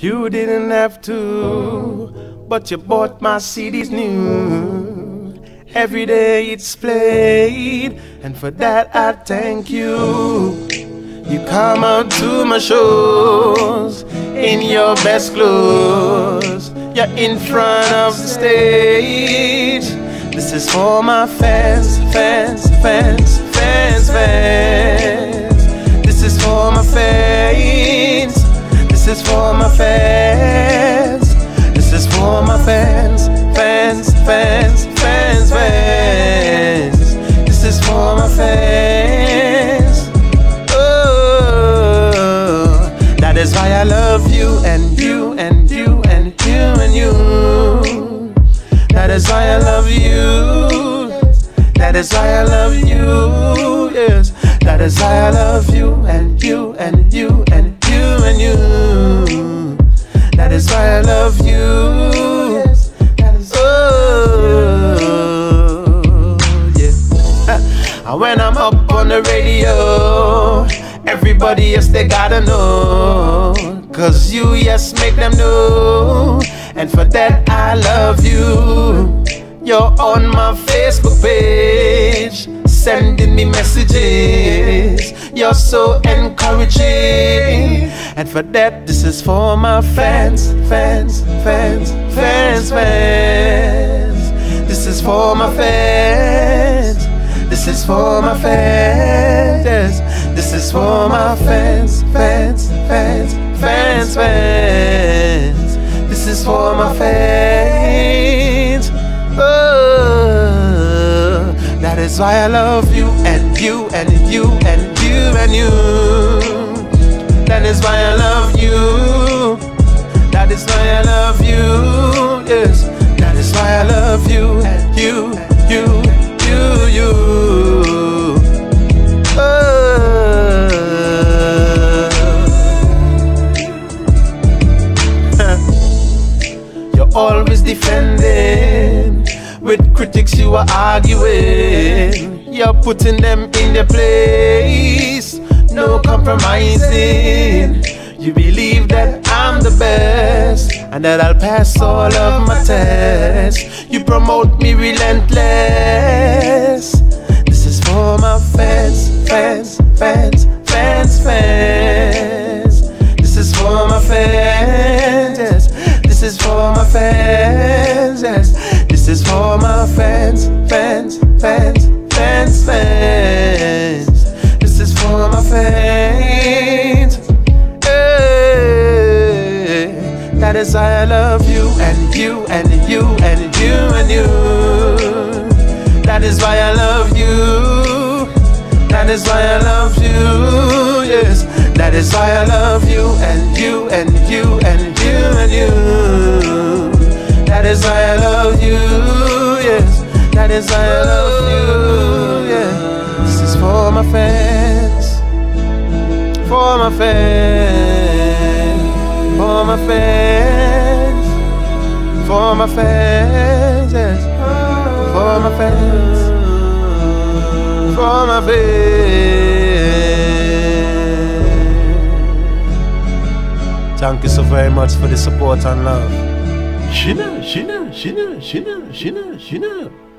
You didn't have to, but you bought my CDs new. Every day it's played, and for that I thank you. You come out to my shows in your best clothes. You're in front of the stage. This is for my fans, fans, fans, fans, fans. This is for my fans. This is for my fans. This is for my fans, fans, fans, fans, fans. This is for my fans. Oh, that is why I love you and you and you and you and you. That is why I love you. That is why I love you. Yes, that is why I love you and you and you and you and you. That is why I love you. Oh, yeah. And when I'm up on the radio, everybody else they gotta know, 'cause you, yes, make them know. And for that I love you. You're on my Facebook page, sending me messages. You're so encouraging. And for that, this is for my fans, fans, fans, fans, fans. This is for my fans. This is for my fans. Yes. This is for my fans, fans, fans, fans, fans. This is for my fans. Oh, that is why I love you and you and you and you and you. That is why I love you. That is why I love you. Yes, that is why I love you and you and you and you you. Oh, you're always defending. With critics you are arguing. You're putting them in their place. No compromising. You believe that I'm the best and that I'll pass all of my tests. You promote me relentless. This is for my fans, fans, fans, fans, fans. This is for my fans, yes. This is for my fans, yes. This is for my fans, fans, fans, fans, fans. This is for my fans. Hey, that is why I love you and you and you and you and you. That is why I love you. That is why I love you. Yes, that is why I love you and you and you and you and you. That is why I love you, yes. That is why I love you, yeah. This is for my fans. For my fans. For my fans. For my fans, yes. For my fans. For my fans. Thank you so very much for the support and love. Sheena, Sheena, Sheena, Sheena, Sheena, Sheena.